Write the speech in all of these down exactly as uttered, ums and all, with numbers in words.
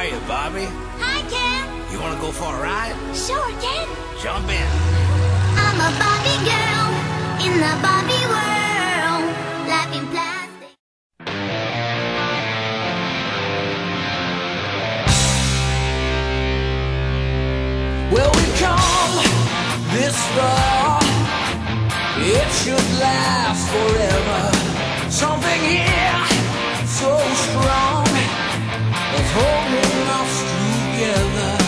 How are you, Bobby? Hi, Ken. You want to go for a ride? Sure, Ken. Jump in. I'm a Bobby girl in the Bobby world. Life in plastic. Well, we've come this far. It should last forever. Something here so strong is holding us together.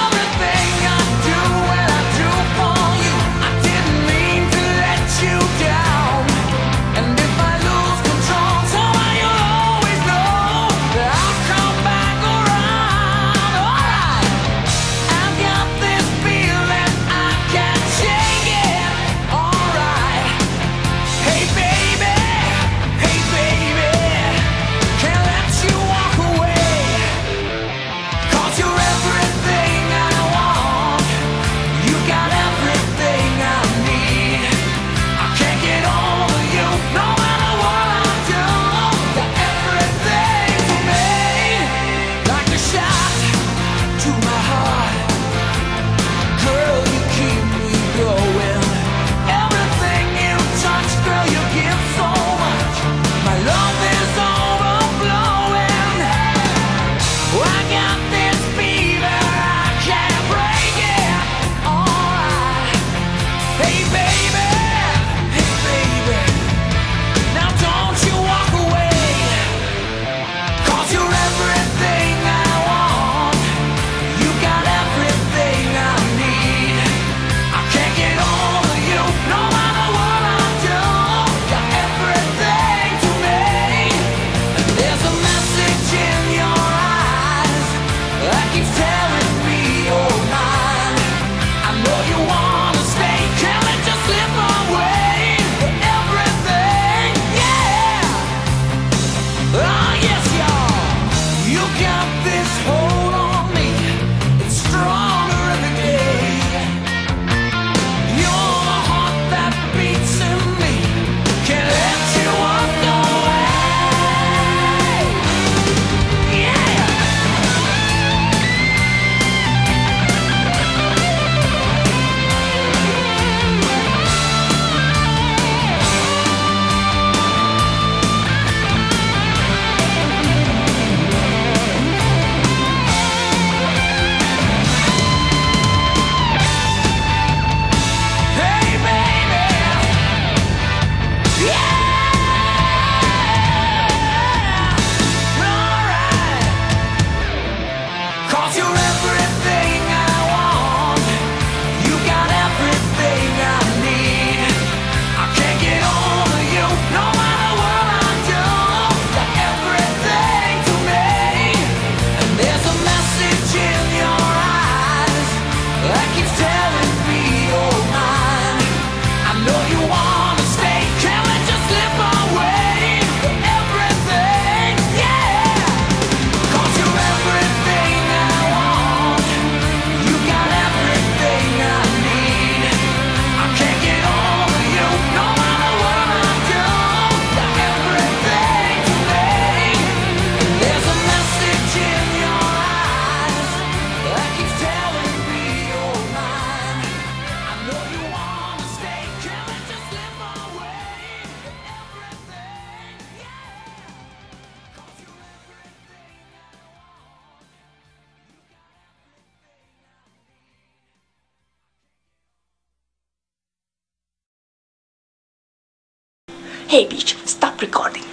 Everything I do and I do for you, I didn't mean to let you down. And if I lose control, somehow you'll always know that I'll come back around. Alright, I've got this feeling, I can't shake it. Alright, hey baby, hey baby, can't let you walk away. You're everything I want. You got everything I need. I can't get over you, no matter what I do. You're everything for me. Like a shot to my heart. Girl, you keep me going. Everything you touch, girl, you give so much. My love is overflowing. I got this Hey bitch, stop recording.